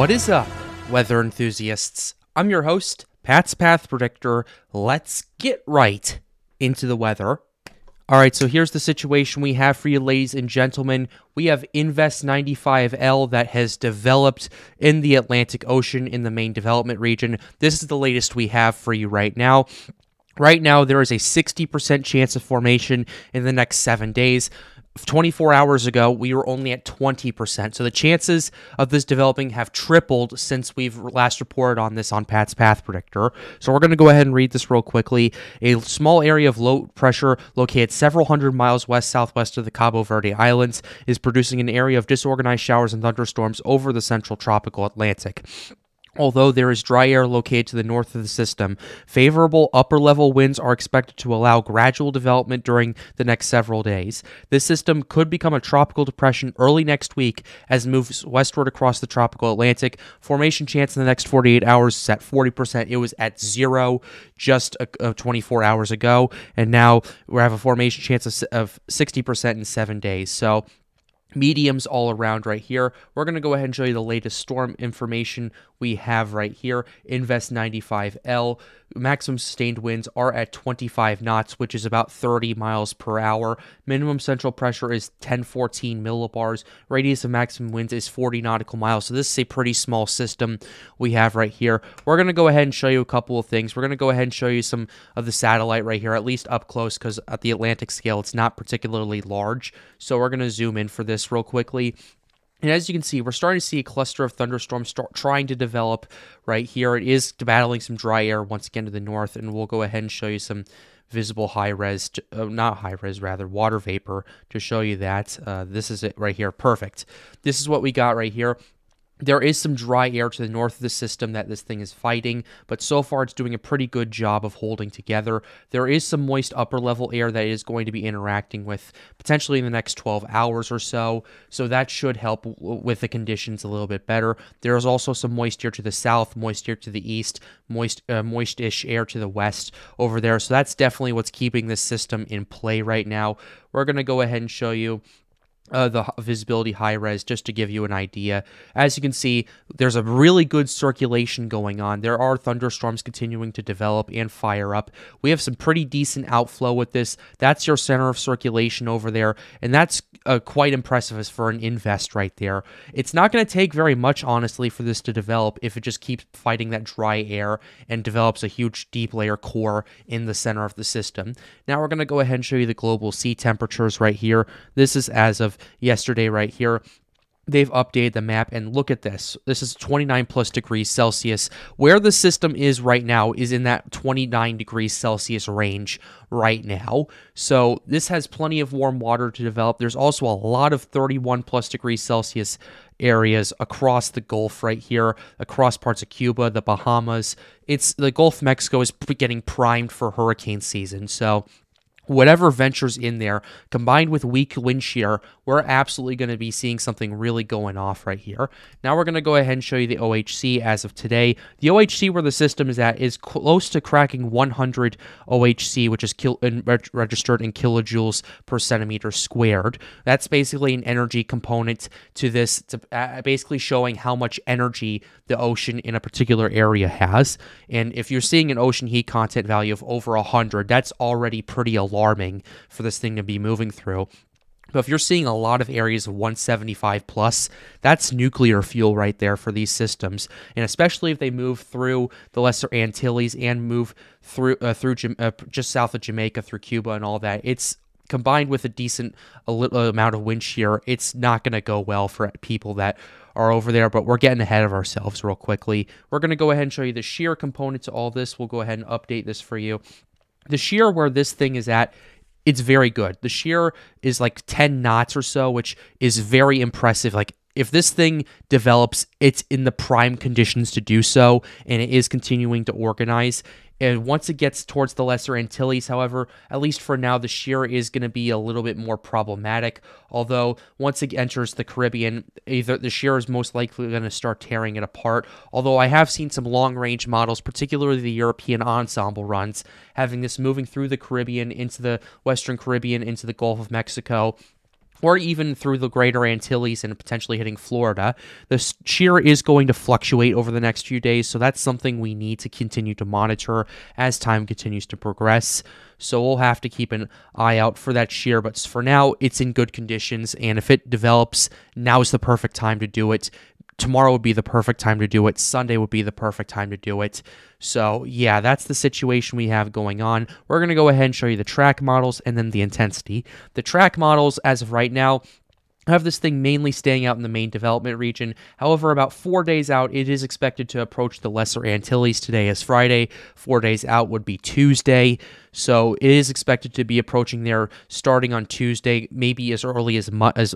What is up, weather enthusiasts? I'm your host, Pat's Path Predictor. Let's get right into the weather. All right, so here's the situation we have for you, ladies and gentlemen. We have Invest 95L that has developed in the Atlantic Ocean in the main development region. This is the latest we have for you right now. Right now, there is a 60% chance of formation in the next 7 days. 24 hours ago, we were only at 20%. So the chances of this developing have tripled since we've last reported on this on Pat's Path Predictor. So we're going to go ahead and read this real quickly. A small area of low pressure located several hundred miles west-southwest of the Cabo Verde Islands is producing an area of disorganized showers and thunderstorms over the central tropical Atlantic. Although there is dry air located to the north of the system, favorable upper-level winds are expected to allow gradual development during the next several days. This system could become a tropical depression early next week as it moves westward across the tropical Atlantic. Formation chance in the next 48 hours is at 40%. It was at 0 just 24 hours ago, and now we have a formation chance of 60% in 7 days. So mediums all around right here. We're going to go ahead and show you the latest storm information we have right here. Invest 95L. Maximum sustained winds are at 25 knots, which is about 30 miles per hour. Minimum central pressure is 1014 millibars. Radius of maximum winds is 40 nautical miles. So this is a pretty small system we have right here. We're going to go ahead and show you a couple of things. We're going to go ahead and show you some of the satellite right here, at least up close, because at the Atlantic scale, it's not particularly large. So we're going to zoom in for this real quickly. And as you can see, we're starting to see a cluster of thunderstorms trying to develop right here. It is battling some dry air once again to the north, and we'll go ahead and show you some visible high-res, water vapor to show you that. This is it right here. Perfect. This is what we got right here. There is some dry air to the north of the system that this thing is fighting, but so far it's doing a pretty good job of holding together. There is some moist upper-level air that it is going to be interacting with potentially in the next 12 hours or so, so that should help with the conditions a little bit better. There is also some moist air to the south, moist air to the east, moist-ish air to the west over there, so that's definitely what's keeping this system in play right now. We're going to go ahead and show you the visibility high res just to give you an idea. As you can see, there's a really good circulation going on. There are thunderstorms continuing to develop and fire up. We have some pretty decent outflow with this. That's your center of circulation over there, and that's quite impressive as for an invest right there. It's not going to take very much, honestly, for this to develop if it just keeps fighting that dry air and develops a huge deep layer core in the center of the system. Now we're going to go ahead and show you the global sea temperatures right here. This is as of yesterday right here. They've updated the map, and look at this. This is 29 plus degrees Celsius. Where the system is right now is in that 29 degrees Celsius range right now. So this has plenty of warm water to develop. There's also a lot of 31 plus degrees Celsius areas across the Gulf right here, across parts of Cuba, the Bahamas. It's the Gulf of Mexico is getting primed for hurricane season. So whatever ventures in there, combined with weak wind shear, we're absolutely going to be seeing something really going off right here. Now we're going to go ahead and show you the OHC as of today. The OHC where the system is at is close to cracking 100 OHC, which is registered in kilojoules per centimeter squared. That's basically an energy component to this. It's basically showing how much energy the ocean in a particular area has. And if you're seeing an ocean heat content value of over 100, that's already pretty alarming for this thing to be moving through. But if you're seeing a lot of areas of 175 plus, that's nuclear fuel right there for these systems. And especially if they move through the Lesser Antilles and move through just south of Jamaica through Cuba and all that, it's combined with a decent amount of wind shear, it's not going to go well for people that are over there, but we're getting ahead of ourselves real quickly. We're going to go ahead and show you the shear component to all this. We'll go ahead and update this for you. The shear where this thing is at, it's very good. The shear is like 10 knots or so, which is very impressive. Like, if this thing develops, it's in the prime conditions to do so, and it is continuing to organize. And once it gets towards the Lesser Antilles, however, at least for now, the shear is going to be a little bit more problematic. Although, once it enters the Caribbean, either the shear is most likely going to start tearing it apart. Although I have seen some long-range models, particularly the European ensemble runs, having this moving through the Caribbean, into the Western Caribbean, into the Gulf of Mexico, or even through the Greater Antilles and potentially hitting Florida. The shear is going to fluctuate over the next few days, so that's something we need to continue to monitor as time continues to progress. So we'll have to keep an eye out for that shear, but for now, it's in good conditions, and if it develops, now is the perfect time to do it. Tomorrow would be the perfect time to do it. Sunday would be the perfect time to do it. So yeah, that's the situation we have going on. We're going to go ahead and show you the track models and then the intensity. The track models, as of right now, have this thing mainly staying out in the main development region. However, about 4 days out, it is expected to approach the Lesser Antilles. Today is Friday. 4 days out would be Tuesday. So it is expected to be approaching there starting on Tuesday, maybe as early as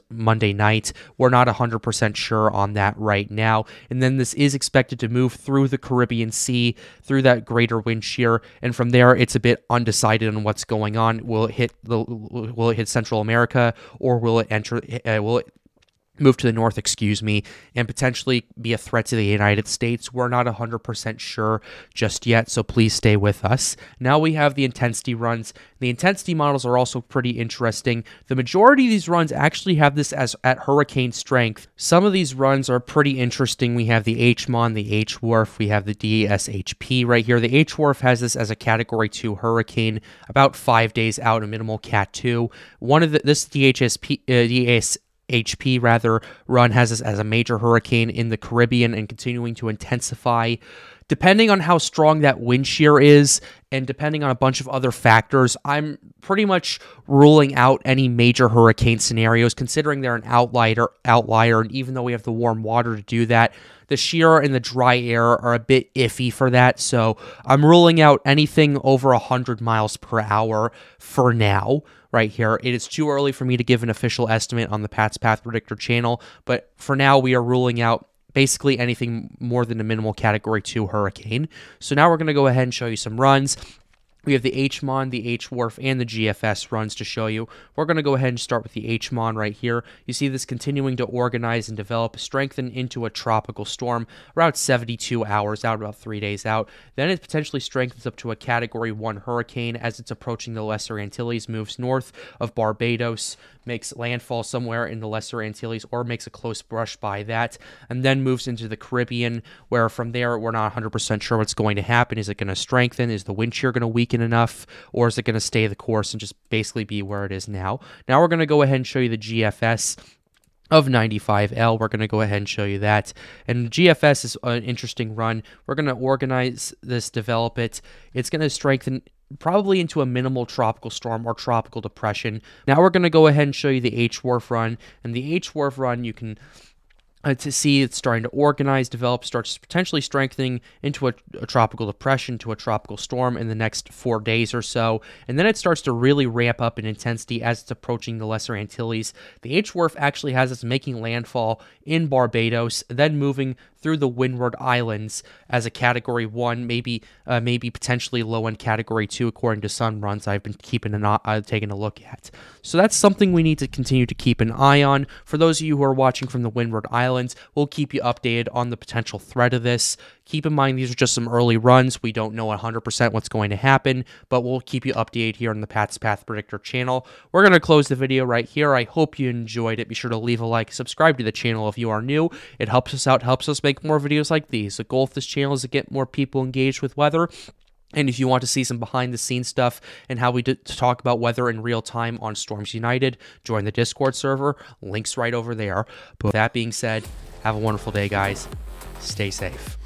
Monday night. We're not 100% sure on that right now. And then this is expected to move through the Caribbean Sea, through that greater wind shear. And from there, it's a bit undecided on what's going on. Will it hit Central America, or will it move to the north, and potentially be a threat to the United States? We're not 100% sure just yet, so please stay with us. Now we have the intensity runs. The intensity models are also pretty interesting. The majority of these runs actually have this as at hurricane strength. Some of these runs are pretty interesting. We have the HMON, the HWRF, we have the DSHP right here. The HWRF has this as a Category 2 hurricane, about 5 days out, a minimal Cat 2. One of this DSHP run has this as a major hurricane in the Caribbean and continuing to intensify. Depending on how strong that wind shear is and depending on a bunch of other factors, I'm pretty much ruling out any major hurricane scenarios, considering they're an outlier, and even though we have the warm water to do that, the shear and the dry air are a bit iffy for that, so I'm ruling out anything over 100 miles per hour for now. Right here, it is too early for me to give an official estimate on the Pat's Path Predictor channel, but for now we are ruling out basically anything more than a minimal Category 2 hurricane. So now we're going to go ahead and show you some runs. We have the HMON, the HWRF, and the GFS runs to show you. We're going to go ahead and start with the HMON right here. You see this continuing to organize and develop, strengthen into a tropical storm around 72 hours out, about 3 days out. Then it potentially strengthens up to a Category 1 hurricane as it's approaching the Lesser Antilles, moves north of Barbados, makes landfall somewhere in the Lesser Antilles, or makes a close brush by that, and then moves into the Caribbean, where from there we're not 100% sure what's going to happen. Is it going to strengthen? Is the wind shear going to weaken enough, or is it going to stay the course and just basically be where it is now? Now we're going to go ahead and show you the GFS of 95L. We're going to go ahead and show you that. And GFS is an interesting run. We're going to organize this, develop it. It's going to strengthen probably into a minimal tropical storm or tropical depression. Now we're going to go ahead and show you the HWRF run. And the HWRF run, you can to see it's starting to organize, develop, starts potentially strengthening into a tropical depression to a tropical storm in the next 4 days or so. And then it starts to really ramp up in intensity as it's approaching the Lesser Antilles. The HWRF actually has us making landfall in Barbados, then moving through the Windward Islands as a Category 1, maybe potentially low-end Category 2, according to some runs I've been taking a look at. So that's something we need to continue to keep an eye on. For those of you who are watching from the Windward Islands, we'll keep you updated on the potential threat of this. Keep in mind, these are just some early runs. We don't know 100% what's going to happen, but we'll keep you updated here on the Pat's Path Predictor channel. We're going to close the video right here. I hope you enjoyed it. Be sure to leave a like, subscribe to the channel if you are new. It helps us out, helps us make more videos like these. The goal of this channel is to get more people engaged with weather. And if you want to see some behind-the-scenes stuff and how we talk about weather in real time on Storms United, join the Discord server. Link's right over there. But with that being said, have a wonderful day, guys. Stay safe.